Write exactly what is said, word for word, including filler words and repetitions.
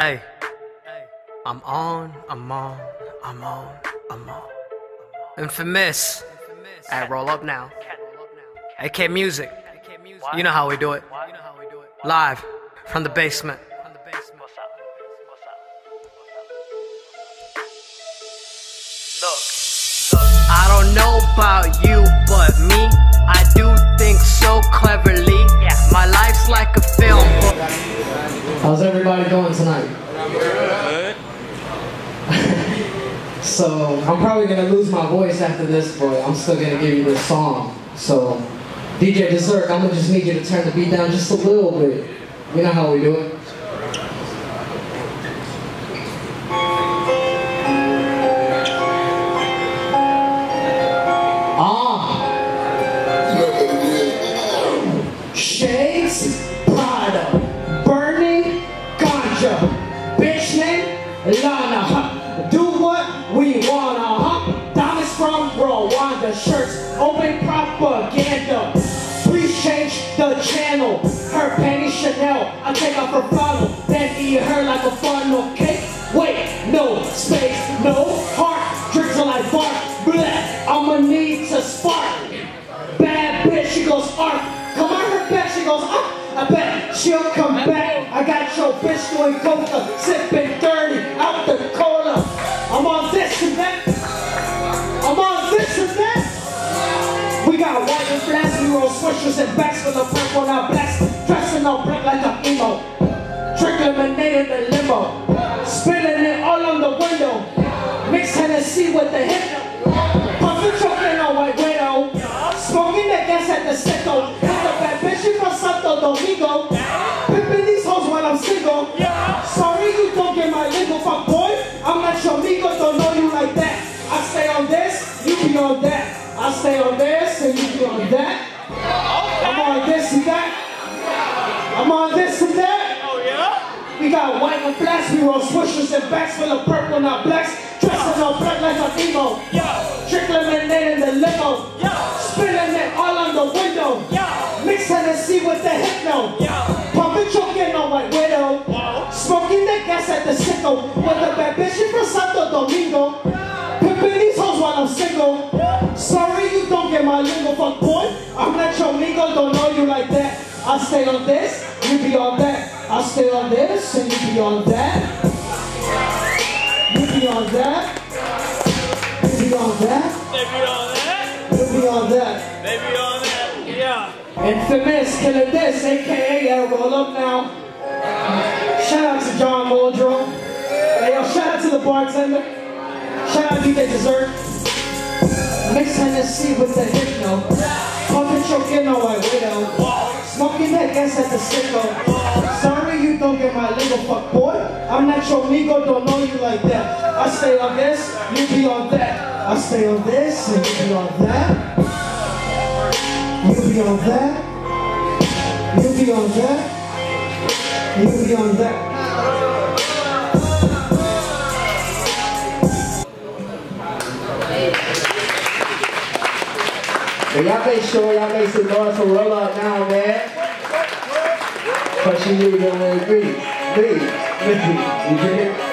Hey, I'm on, I'm on, I'm on, I'm on. Infamous. Hey, roll up now. A K Music. You know how we do it. Live from the basement. I don't know about you, but me, I do think so cleverly. My life's like a film. How's everybody doing tonight? Good. So, I'm probably going to lose my voice after this, but I'm still going to give you this song. So, D J Dessert, I'm going to just need you to turn the beat down just a little bit. You know how we do it. Lana, huh? Do what we wanna, huh? Diamonds from Rwanda, shirts, open propaganda. Please change the channel. Her panties Chanel, I take off her bottle, then eat her like a funnel cake. Wait, no space, no heart. Drinks are like bark, bleh, I'ma need to spark. Bad bitch, she goes arc. Come on, her back, she goes up. I bet she'll come back. I got your bitch doing coca, sipping dirty out the cola. I'm on this and that. I'm on this and that. We got white and flats, we roll swishers and backs for the purple now blacks. Dressing all black like an emo. Drink lemonade in the limo. Spilling it all on the window. Mix Hennessy with the hip. Puffin' chocolate on white widow. Smoking that gas at the sicko. Domingo, pimpin' these hoes while I'm single. Yeah. Sorry you don't get my lingo, fuck boy. I'm not your amigo, don't know you like that. I stay on this, you be on that. I stay on this and you be on that. Okay. I'm on this and that. I'm on this and that. Oh yeah. We got white and blacks, we roll swishers and backs full of purple, not blacks. Dressing all black like an emo. Yeah. Trick lemonade in the limo. Yeah. Spilling it all on the window. Yeah. Mix Hennessy with the hypno, yeah. Pumpin' choking on white widow, wow. Smoking the gas at the sicko, yeah. With a bad bitch from Santo Domingo, yeah. Pimpin' these hoes while I'm single, yeah. Sorry you don't get my lingo, fuck boy. I'm not your amigo, don't know you like that. I stay on this, you be on that. I stay on this and you be on that. You be on that. You be on that. You be on that. You be on that. They be on that. Infamous, killing this, A K A yeah, roll up now. Shout out to John Muldrow. Hey, yo, shout out to the bartender. Shout out to D J Dessert. Mix Hennessy with the hypno. Pumpin' choking on white widow. Smoking that gas at the sicko. Sorry you don't get my lingo, fuck boy. I'm not your amigo, don't know you like that. I stay on this, you be on that. I stay on this, and you be on that. You be on that, you be on that, you be on that. But y'all make sure y'all make some noise for roll out now, man. But you need to really breathe, breathe, breathe. You get it?